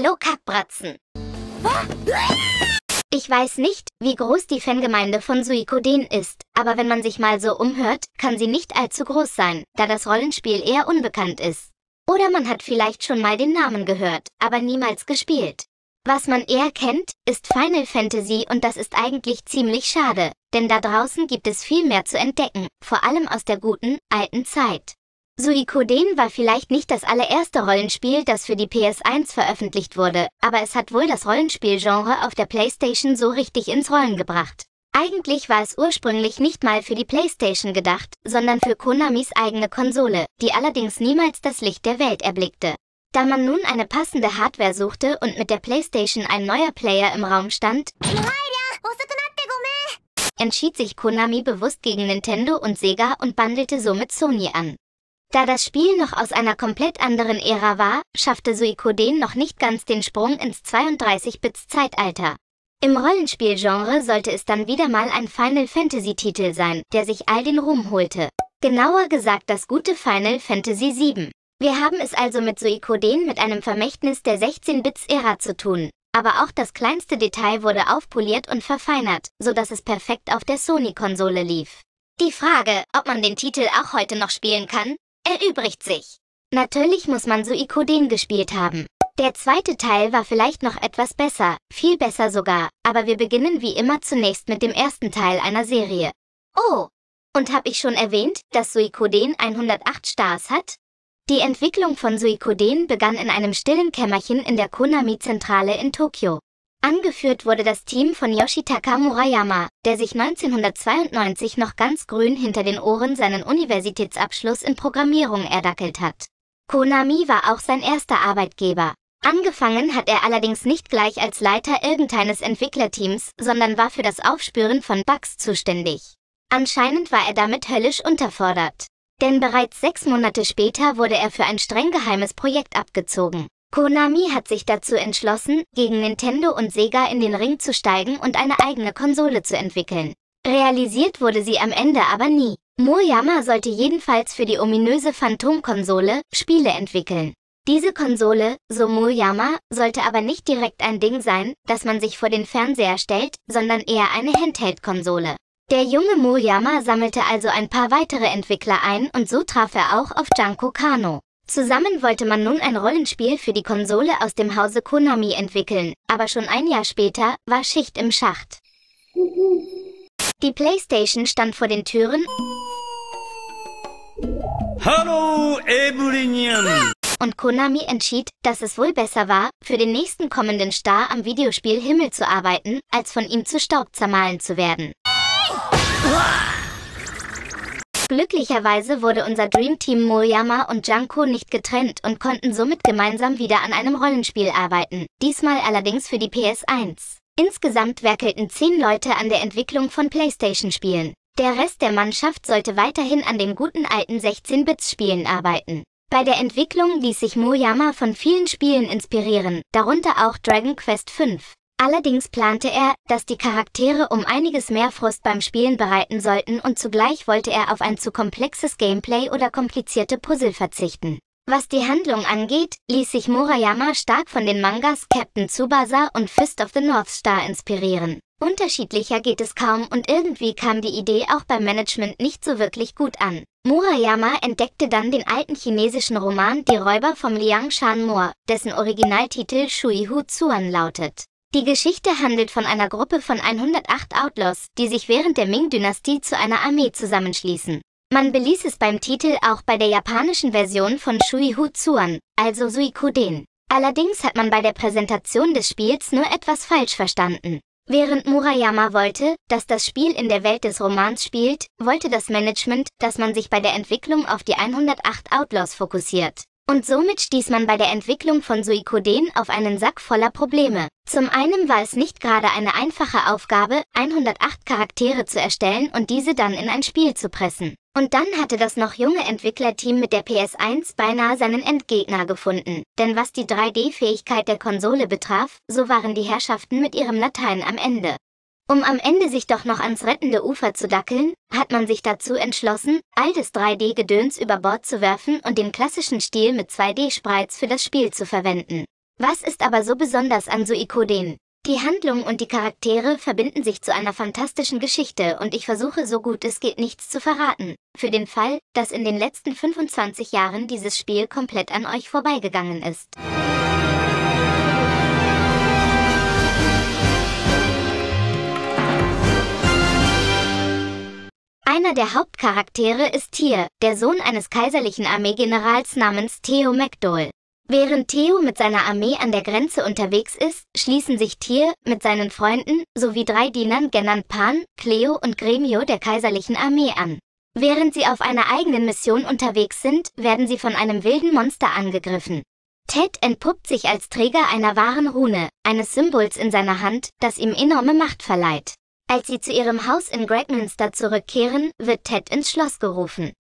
Hallo Kackbratzen. Ich weiß nicht, wie groß die Fangemeinde von Suikoden ist, aber wenn man sich mal so umhört, kann sie nicht allzu groß sein, da das Rollenspiel eher unbekannt ist. Oder man hat vielleicht schon mal den Namen gehört, aber niemals gespielt. Was man eher kennt, ist Final Fantasy und das ist eigentlich ziemlich schade, denn da draußen gibt es viel mehr zu entdecken, vor allem aus der guten, alten Zeit. Suikoden war vielleicht nicht das allererste Rollenspiel, das für die PS1 veröffentlicht wurde, aber es hat wohl das Rollenspielgenre auf der PlayStation so richtig ins Rollen gebracht. Eigentlich war es ursprünglich nicht mal für die PlayStation gedacht, sondern für Konamis eigene Konsole, die allerdings niemals das Licht der Welt erblickte. Da man nun eine passende Hardware suchte und mit der PlayStation ein neuer Player im Raum stand, entschied sich Konami bewusst gegen Nintendo und Sega und bandelte somit Sony an. Da das Spiel noch aus einer komplett anderen Ära war, schaffte Suikoden noch nicht ganz den Sprung ins 32-Bit-Zeitalter. Im Rollenspielgenre sollte es dann wieder mal ein Final-Fantasy-Titel sein, der sich all den Ruhm holte. Genauer gesagt das gute Final Fantasy VII. Wir haben es also mit Suikoden mit einem Vermächtnis der 16-Bits-Ära zu tun. Aber auch das kleinste Detail wurde aufpoliert und verfeinert, sodass es perfekt auf der Sony-Konsole lief. Die Frage, ob man den Titel auch heute noch spielen kann, erübrigt sich. Natürlich muss man Suikoden gespielt haben. Der zweite Teil war vielleicht noch etwas besser, viel besser sogar, aber wir beginnen wie immer zunächst mit dem ersten Teil einer Serie. Oh, und habe ich schon erwähnt, dass Suikoden 108 Stars hat? Die Entwicklung von Suikoden begann in einem stillen Kämmerchen in der Konami-Zentrale in Tokio. Angeführt wurde das Team von Yoshitaka Murayama, der sich 1992 noch ganz grün hinter den Ohren seinen Universitätsabschluss in Programmierung erdackelt hat. Konami war auch sein erster Arbeitgeber. Angefangen hat er allerdings nicht gleich als Leiter irgendeines Entwicklerteams, sondern war für das Aufspüren von Bugs zuständig. Anscheinend war er damit höllisch unterfordert. Denn bereits 6 Monate später wurde er für ein streng geheimes Projekt abgezogen. Konami hat sich dazu entschlossen, gegen Nintendo und Sega in den Ring zu steigen und eine eigene Konsole zu entwickeln. Realisiert wurde sie am Ende aber nie. Murayama sollte jedenfalls für die ominöse Phantom-Konsole Spiele entwickeln. Diese Konsole, so Murayama, sollte aber nicht direkt ein Ding sein, das man sich vor den Fernseher stellt, sondern eher eine Handheld-Konsole. Der junge Murayama sammelte also ein paar weitere Entwickler ein und so traf er auch auf Junko Kano. Zusammen wollte man nun ein Rollenspiel für die Konsole aus dem Hause Konami entwickeln, aber schon ein Jahr später war Schicht im Schacht. Die PlayStation stand vor den Türen. Hallo, Evelyn! Und Konami entschied, dass es wohl besser war, für den nächsten kommenden Star am Videospiel Himmel zu arbeiten, als von ihm zu Staub zermahlen zu werden. Glücklicherweise wurde unser Dreamteam Murayama und Junko nicht getrennt und konnten somit gemeinsam wieder an einem Rollenspiel arbeiten, diesmal allerdings für die PS1. Insgesamt werkelten 10 Leute an der Entwicklung von PlayStation-Spielen. Der Rest der Mannschaft sollte weiterhin an den guten alten 16-Bit-Spielen arbeiten. Bei der Entwicklung ließ sich Murayama von vielen Spielen inspirieren, darunter auch Dragon Quest V. Allerdings plante er, dass die Charaktere um einiges mehr Frust beim Spielen bereiten sollten und zugleich wollte er auf ein zu komplexes Gameplay oder komplizierte Puzzle verzichten. Was die Handlung angeht, ließ sich Murayama stark von den Mangas Captain Tsubasa und Fist of the North Star inspirieren. Unterschiedlicher geht es kaum und irgendwie kam die Idee auch beim Management nicht so wirklich gut an. Murayama entdeckte dann den alten chinesischen Roman Die Räuber vom Liang Shan Mo, dessen Originaltitel Shui Hu Zuan lautet. Die Geschichte handelt von einer Gruppe von 108 Outlaws, die sich während der Ming-Dynastie zu einer Armee zusammenschließen. Man beließ es beim Titel auch bei der japanischen Version von Shui Hu Zuan, also Suikoden. Allerdings hat man bei der Präsentation des Spiels nur etwas falsch verstanden. Während Murayama wollte, dass das Spiel in der Welt des Romans spielt, wollte das Management, dass man sich bei der Entwicklung auf die 108 Outlaws fokussiert. Und somit stieß man bei der Entwicklung von Suikoden auf einen Sack voller Probleme. Zum einen war es nicht gerade eine einfache Aufgabe, 108 Charaktere zu erstellen und diese dann in ein Spiel zu pressen. Und dann hatte das noch junge Entwicklerteam mit der PS1 beinahe seinen Endgegner gefunden. Denn was die 3D-Fähigkeit der Konsole betraf, so waren die Herrschaften mit ihrem Latein am Ende. Um am Ende sich doch noch ans rettende Ufer zu dackeln, hat man sich dazu entschlossen, all das 3D-Gedöns über Bord zu werfen und den klassischen Stil mit 2D-Sprites für das Spiel zu verwenden. Was ist aber so besonders an Suikoden? Die Handlung und die Charaktere verbinden sich zu einer fantastischen Geschichte und ich versuche so gut es geht nichts zu verraten, für den Fall, dass in den letzten 25 Jahren dieses Spiel komplett an euch vorbeigegangen ist. Einer der Hauptcharaktere ist Tyr, der Sohn eines kaiserlichen Armeegenerals namens Theo Macdowell. Während Theo mit seiner Armee an der Grenze unterwegs ist, schließen sich Tyr mit seinen Freunden sowie 3 Dienern genannt Pan, Cleo und Gremio der kaiserlichen Armee an. Während sie auf einer eigenen Mission unterwegs sind, werden sie von einem wilden Monster angegriffen. Ted entpuppt sich als Träger einer wahren Rune, eines Symbols in seiner Hand, das ihm enorme Macht verleiht. Als sie zu ihrem Haus in Gregminster zurückkehren, wird Ted ins Schloss gerufen.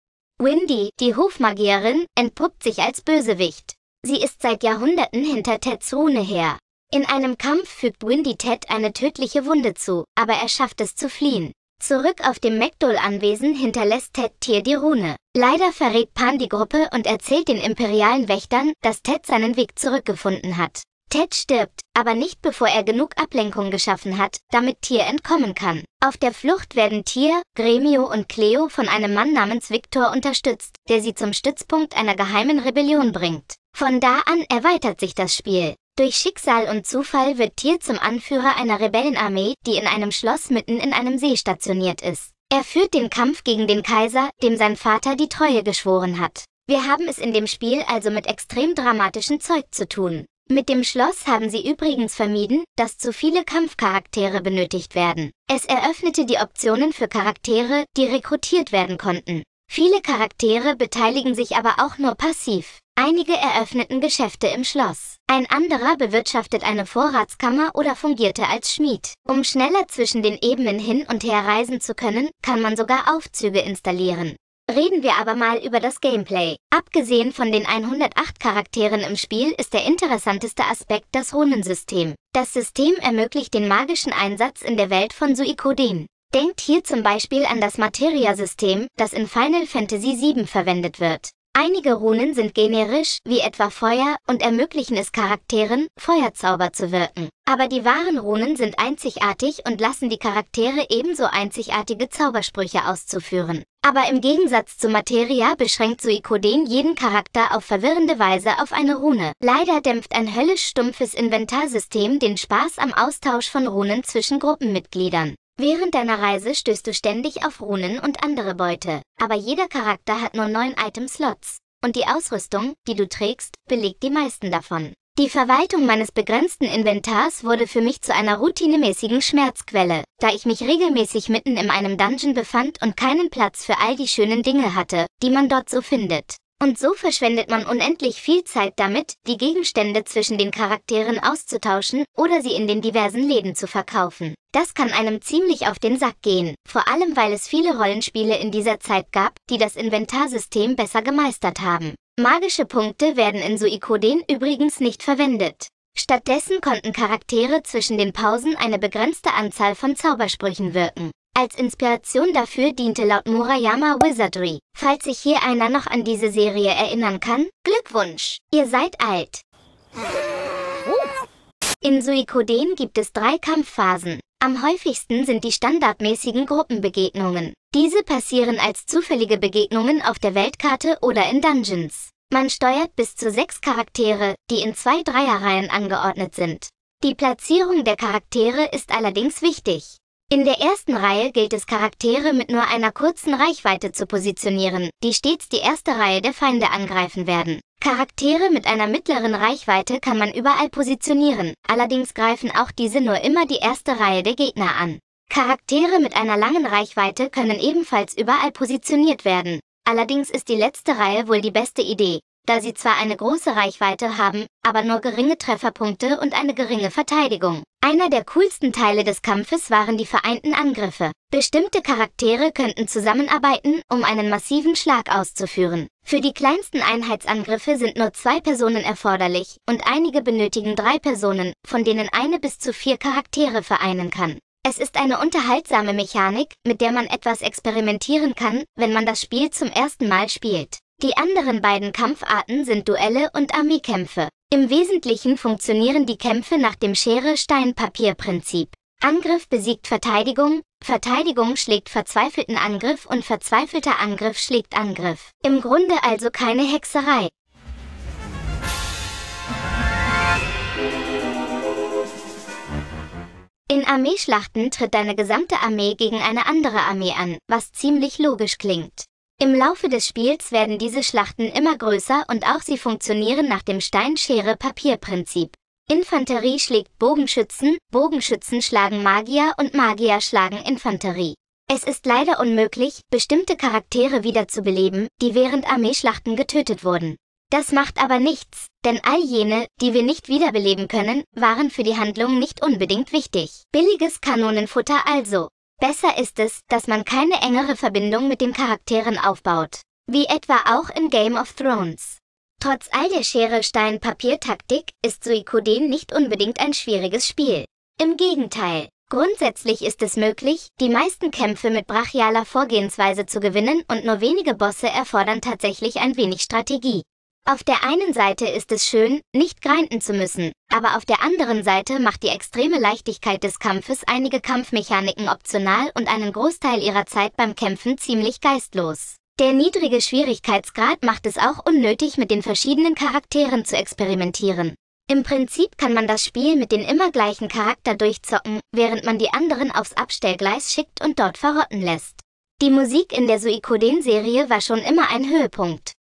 Windy, die Hofmagierin, entpuppt sich als Bösewicht. Sie ist seit Jahrhunderten hinter Teds Rune her. In einem Kampf fügt Windy Ted eine tödliche Wunde zu, aber er schafft es zu fliehen. Zurück auf dem Macdowell-Anwesen hinterlässt Ted Tyr die Rune. Leider verrät Pan die Gruppe und erzählt den imperialen Wächtern, dass Ted seinen Weg zurückgefunden hat. Ted stirbt, aber nicht bevor er genug Ablenkung geschaffen hat, damit Tyr entkommen kann. Auf der Flucht werden Tyr, Gremio und Cleo von einem Mann namens Victor unterstützt, der sie zum Stützpunkt einer geheimen Rebellion bringt. Von da an erweitert sich das Spiel. Durch Schicksal und Zufall wird Tyr zum Anführer einer Rebellenarmee, die in einem Schloss mitten in einem See stationiert ist. Er führt den Kampf gegen den Kaiser, dem sein Vater die Treue geschworen hat. Wir haben es in dem Spiel also mit extrem dramatischem Zeug zu tun. Mit dem Schloss haben sie übrigens vermieden, dass zu viele Kampfcharaktere benötigt werden. Es eröffnete die Optionen für Charaktere, die rekrutiert werden konnten. Viele Charaktere beteiligen sich aber auch nur passiv. Einige eröffneten Geschäfte im Schloss. Ein anderer bewirtschaftet eine Vorratskammer oder fungierte als Schmied. Um schneller zwischen den Ebenen hin und her reisen zu können, kann man sogar Aufzüge installieren. Reden wir aber mal über das Gameplay. Abgesehen von den 108 Charakteren im Spiel ist der interessanteste Aspekt das Runensystem. Das System ermöglicht den magischen Einsatz in der Welt von Suikoden. Denkt hier zum Beispiel an das Materia-System, das in Final Fantasy VII verwendet wird. Einige Runen sind generisch, wie etwa Feuer, und ermöglichen es Charakteren, Feuerzauber zu wirken. Aber die wahren Runen sind einzigartig und lassen die Charaktere ebenso einzigartige Zaubersprüche auszuführen. Aber im Gegensatz zu Materia beschränkt Suikoden jeden Charakter auf verwirrende Weise auf eine Rune. Leider dämpft ein höllisch stumpfes Inventarsystem den Spaß am Austausch von Runen zwischen Gruppenmitgliedern. Während deiner Reise stößt du ständig auf Runen und andere Beute, aber jeder Charakter hat nur 9 Item-Slots, und die Ausrüstung, die du trägst, belegt die meisten davon. Die Verwaltung meines begrenzten Inventars wurde für mich zu einer routinemäßigen Schmerzquelle, da ich mich regelmäßig mitten in einem Dungeon befand und keinen Platz für all die schönen Dinge hatte, die man dort so findet. Und so verschwendet man unendlich viel Zeit damit, die Gegenstände zwischen den Charakteren auszutauschen oder sie in den diversen Läden zu verkaufen. Das kann einem ziemlich auf den Sack gehen, vor allem weil es viele Rollenspiele in dieser Zeit gab, die das Inventarsystem besser gemeistert haben. Magische Punkte werden in Suikoden übrigens nicht verwendet. Stattdessen konnten Charaktere zwischen den Pausen eine begrenzte Anzahl von Zaubersprüchen wirken. Als Inspiration dafür diente laut Murayama Wizardry. Falls sich hier einer noch an diese Serie erinnern kann, Glückwunsch! Ihr seid alt! In Suikoden gibt es 3 Kampfphasen. Am häufigsten sind die standardmäßigen Gruppenbegegnungen. Diese passieren als zufällige Begegnungen auf der Weltkarte oder in Dungeons. Man steuert bis zu 6 Charaktere, die in 2 Dreierreihen angeordnet sind. Die Platzierung der Charaktere ist allerdings wichtig. In der ersten Reihe gilt es, Charaktere mit nur einer kurzen Reichweite zu positionieren, die stets die erste Reihe der Feinde angreifen werden. Charaktere mit einer mittleren Reichweite kann man überall positionieren, allerdings greifen auch diese nur immer die erste Reihe der Gegner an. Charaktere mit einer langen Reichweite können ebenfalls überall positioniert werden. Allerdings ist die letzte Reihe wohl die beste Idee, da sie zwar eine große Reichweite haben, aber nur geringe Trefferpunkte und eine geringe Verteidigung. Einer der coolsten Teile des Kampfes waren die vereinten Angriffe. Bestimmte Charaktere könnten zusammenarbeiten, um einen massiven Schlag auszuführen. Für die kleinsten Einheitsangriffe sind nur 2 Personen erforderlich und einige benötigen 3 Personen, von denen eine bis zu 4 Charaktere vereinen kann. Es ist eine unterhaltsame Mechanik, mit der man etwas experimentieren kann, wenn man das Spiel zum ersten Mal spielt. Die anderen beiden Kampfarten sind Duelle und Armeekämpfe. Im Wesentlichen funktionieren die Kämpfe nach dem Schere-Stein-Papier-Prinzip. Angriff besiegt Verteidigung, Verteidigung schlägt verzweifelten Angriff und verzweifelter Angriff schlägt Angriff. Im Grunde also keine Hexerei. In Armeeschlachten tritt deine gesamte Armee gegen eine andere Armee an, was ziemlich logisch klingt. Im Laufe des Spiels werden diese Schlachten immer größer und auch sie funktionieren nach dem Stein-Schere-Papier-Prinzip. Infanterie schlägt Bogenschützen, Bogenschützen schlagen Magier und Magier schlagen Infanterie. Es ist leider unmöglich, bestimmte Charaktere wiederzubeleben, die während Armeeschlachten getötet wurden. Das macht aber nichts, denn all jene, die wir nicht wiederbeleben können, waren für die Handlung nicht unbedingt wichtig. Billiges Kanonenfutter also. Besser ist es, dass man keine engere Verbindung mit den Charakteren aufbaut. Wie etwa auch in Game of Thrones. Trotz all der Schere-Stein-Papier-Taktik ist Suikoden nicht unbedingt ein schwieriges Spiel. Im Gegenteil. Grundsätzlich ist es möglich, die meisten Kämpfe mit brachialer Vorgehensweise zu gewinnen und nur wenige Bosse erfordern tatsächlich ein wenig Strategie. Auf der einen Seite ist es schön, nicht grinden zu müssen, aber auf der anderen Seite macht die extreme Leichtigkeit des Kampfes einige Kampfmechaniken optional und einen Großteil ihrer Zeit beim Kämpfen ziemlich geistlos. Der niedrige Schwierigkeitsgrad macht es auch unnötig, mit den verschiedenen Charakteren zu experimentieren. Im Prinzip kann man das Spiel mit den immer gleichen Charakter durchzocken, während man die anderen aufs Abstellgleis schickt und dort verrotten lässt. Die Musik in der Suikoden-Serie war schon immer ein Höhepunkt.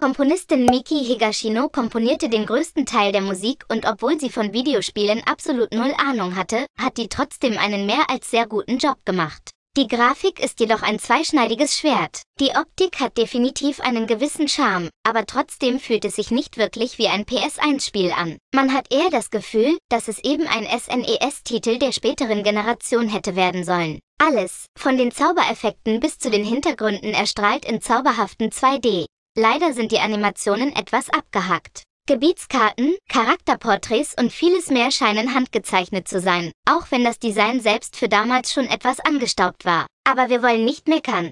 Komponistin Miki Higashino komponierte den größten Teil der Musik und obwohl sie von Videospielen absolut null Ahnung hatte, hat die trotzdem einen mehr als sehr guten Job gemacht. Die Grafik ist jedoch ein zweischneidiges Schwert. Die Optik hat definitiv einen gewissen Charme, aber trotzdem fühlt es sich nicht wirklich wie ein PS1-Spiel an. Man hat eher das Gefühl, dass es eben ein SNES-Titel der späteren Generation hätte werden sollen. Alles, von den Zaubereffekten bis zu den Hintergründen, erstrahlt in zauberhaften 2D. Leider sind die Animationen etwas abgehackt. Gebietskarten, Charakterporträts und vieles mehr scheinen handgezeichnet zu sein, auch wenn das Design selbst für damals schon etwas angestaubt war. Aber wir wollen nicht meckern.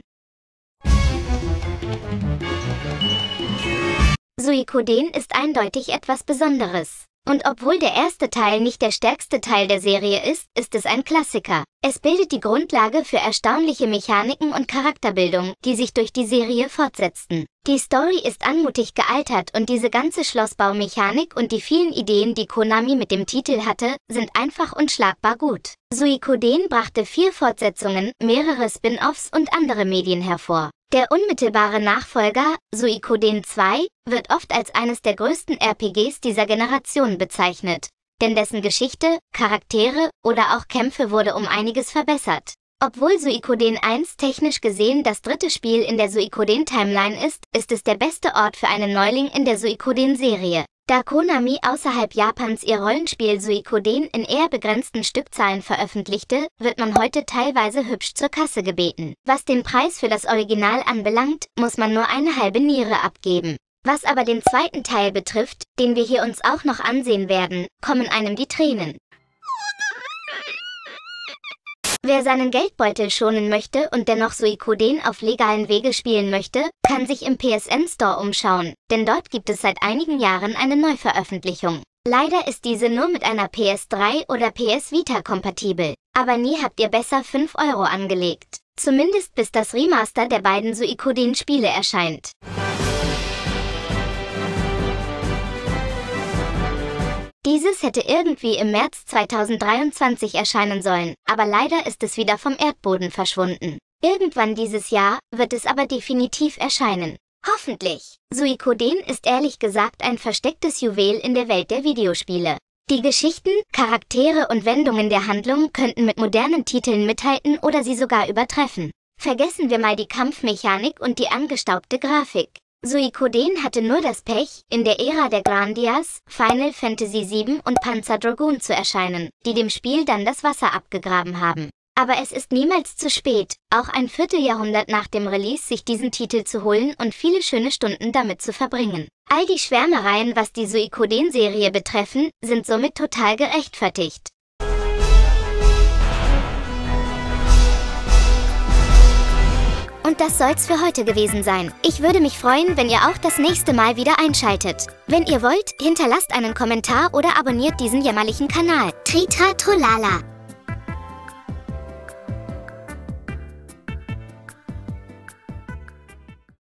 Suikoden ist eindeutig etwas Besonderes. Und obwohl der erste Teil nicht der stärkste Teil der Serie ist, ist es ein Klassiker. Es bildet die Grundlage für erstaunliche Mechaniken und Charakterbildung, die sich durch die Serie fortsetzten. Die Story ist anmutig gealtert und diese ganze Schlossbaumechanik und die vielen Ideen, die Konami mit dem Titel hatte, sind einfach unschlagbar gut. Suikoden brachte 4 Fortsetzungen, mehrere Spin-offs und andere Medien hervor. Der unmittelbare Nachfolger, Suikoden 2, wird oft als eines der größten RPGs dieser Generation bezeichnet, denn dessen Geschichte, Charaktere oder auch Kämpfe wurde um einiges verbessert. Obwohl Suikoden 1 technisch gesehen das dritte Spiel in der Suikoden-Timeline ist, ist es der beste Ort für einen Neuling in der Suikoden-Serie. Da Konami außerhalb Japans ihr Rollenspiel Suikoden in eher begrenzten Stückzahlen veröffentlichte, wird man heute teilweise hübsch zur Kasse gebeten. Was den Preis für das Original anbelangt, muss man nur eine halbe Niere abgeben. Was aber den zweiten Teil betrifft, den wir hier uns auch noch ansehen werden, kommen einem die Tränen. Wer seinen Geldbeutel schonen möchte und dennoch Suikoden auf legalen Wege spielen möchte, kann sich im PSN Store umschauen, denn dort gibt es seit einigen Jahren eine Neuveröffentlichung. Leider ist diese nur mit einer PS3 oder PS Vita kompatibel, aber nie habt ihr besser 5 € angelegt. Zumindest bis das Remaster der beiden Suikoden-Spiele erscheint. Dieses hätte irgendwie im März 2023 erscheinen sollen, aber leider ist es wieder vom Erdboden verschwunden. Irgendwann dieses Jahr wird es aber definitiv erscheinen. Hoffentlich. Suikoden ist ehrlich gesagt ein verstecktes Juwel in der Welt der Videospiele. Die Geschichten, Charaktere und Wendungen der Handlung könnten mit modernen Titeln mithalten oder sie sogar übertreffen. Vergessen wir mal die Kampfmechanik und die angestaubte Grafik. Suikoden hatte nur das Pech, in der Ära der Grandias, Final Fantasy VII und Panzer Dragoon zu erscheinen, die dem Spiel dann das Wasser abgegraben haben. Aber es ist niemals zu spät, auch ein Vierteljahrhundert nach dem Release sich diesen Titel zu holen und viele schöne Stunden damit zu verbringen. All die Schwärmereien, was die Suikoden-Serie betreffen, sind somit total gerechtfertigt. Und das soll's für heute gewesen sein. Ich würde mich freuen, wenn ihr auch das nächste Mal wieder einschaltet. Wenn ihr wollt, hinterlasst einen Kommentar oder abonniert diesen jämmerlichen Kanal. Tritra Trollala.